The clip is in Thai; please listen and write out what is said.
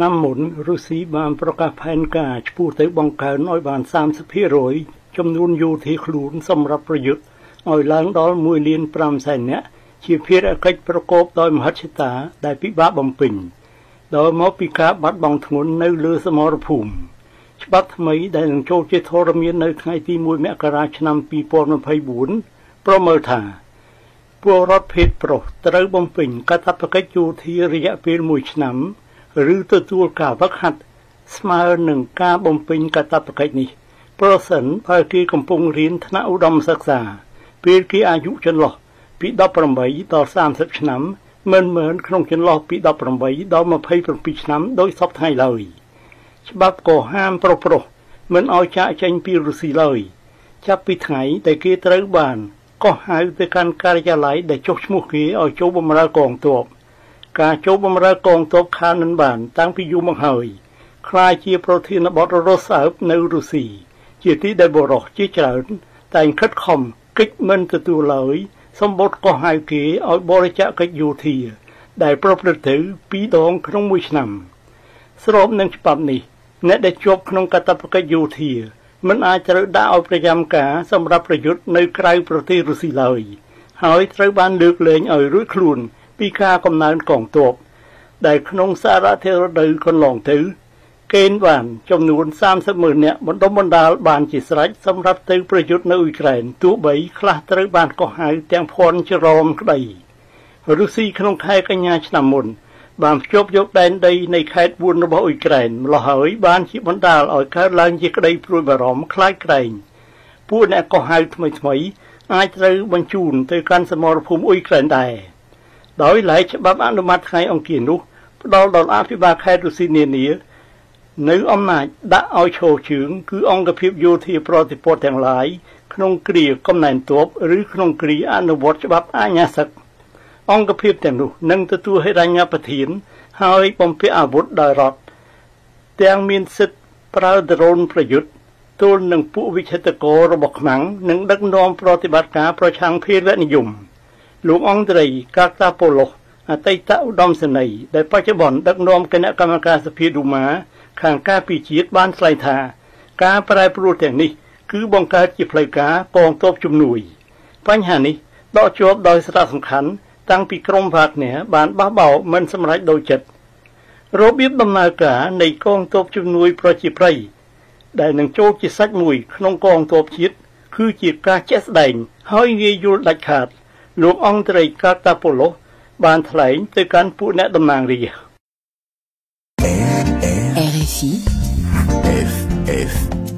น้ำหมุนรูสีบานประกาศแผนกาจูเตบังการน้อยบาน30%จำนวนยูทีขลุนสำหรับประยุทธ์อ่อยล้างดอลมวยเลียนปรามใส่เนี้ยชีพิระกิจประกอบโดยมหัศตาได้พิบัติบำเพ็ญโดยมอปิกาบัดบังถนนในเรือสมรภูมิฉบับทำไมได้หลังโจเจทรมีในไทยที่มวยแมกราชนำปีปอนนภัยบุญประเมินถ่าพวกรถเพชรโปรตระบำเพ็ญกระทับกิจยูทีระยะเป็นมวยฉน้ำหรือตัวกล่าวพักหัดสมาร์หนึ่งกาบมเป็นกตาปกตินี้เพราะสันภาคีกำปงเรียนธนาอุดมศึกษาเพื่อที่อายุจนหล่อปีดับประมัยต่อ30 ปีเหมือนขนมจนหล่อปีดับประมัยดอมาภัยประปีน้ำโดยซอบไทยเลยฉบับก่อห้ามโปรเหมือนเอาใจใจปีรุสีเลยจับปีไถแต่เกตระบานก็หายไปการการยาไหลแต่โจชมุขีเอาโจบมรากองตัวกาโจบมรากองตบคานันบานตั้งพิยุมังเฮยคลายเชียโปรตีนบอดรสอาบในรูสีเจียที่ได้บรอกเจียเฉินแต่งคัดคอมกิจมันตัวเลยสมบทก็หายเกยเอาบริจาคกิจยูทีได้ประพฤติปีดองขนมมุชนำสรุปหนึ่งฉบับนี้แนะได้จบขนมกตปกิจยูทีมันอาจจะได้เอาประจำกาสำหรับประยุทธ์ในไกลโปรตีนรูสีเลยหายไตรบานเลือกเลยเอารุ่ยครูนปีกากำนันกองตัวได้ขนมสาระเทระดือคนหลงถือเกณฑ์บานจำนวน30,000เนี่ยบรรดบรรดาบานจิตรัยสำหรับเตือประยุทธ์ในอุกรานตัวใบคลาตรบานก็หายแตงพรจะรอมกระไดรูซีขนมไทยกัญญาชนำมนบานจบยกแดนใดในแคดบุญระบบอุกรานหล่อหายบานจิบรรดาอ่อยแคดลานจิกระไดปลุยบารมคล้ายไกรผู้เนี่ยก็หายทำไมอาจจะบรรจุนเตือการสมรภูมิอุกรานได้โดยหลายฉบับอนุมัติให้องค์เกียรติเราดอลอาภิบาลแคดุสิเนียนี้ในอำนาจดะเอาโชว์เฉิงคือองค์กระพิบโยธีโปรติโพธิ์แห่งหลายขนงกรีกำนันตัวหรือขนงกรีอนุวัตฉบับอาญาศักดิ์องค์กระพิบแต่งดูนั่งตัวให้รายงานประถินให้ปมเพื่ออาวุธได้รอดแต่งมีสิทธิ์ปราดโรนประยุทธ์ตัวหนึ่งผู้วิเชตโกระบบหนังหนึ่งดักนอมปฏิบัติการประชังเพศและนิยมหลวงองค์ไรกาตาโปโลอาไตตะอุดมเสน่ห์ได้ปัจจุบันดักนอมคณะกรรมการสภีดูมาข้างกาปีจีดบ้านไสธาการปลายปลุกแต่งนี้คือบงการจิบไลกากองตบจุ่มหนุยปัญหานี้ต่อจบโดยสาระสำคัญตั้งปีกรมภาคเหนือบานบ้าเบามันสำลักโดยจัดโรบิบดำนากาในกองตบจุ่มหนุยประจิบไรได้หนังโจจิสักหนุยขนมกองตบจีดคือจีบกาเจสแดงห้อยเงยยุลดัดขาดหลวงองค์ไตรกาตาโปโลบานไถลตัวการผู้แนะนำนางรี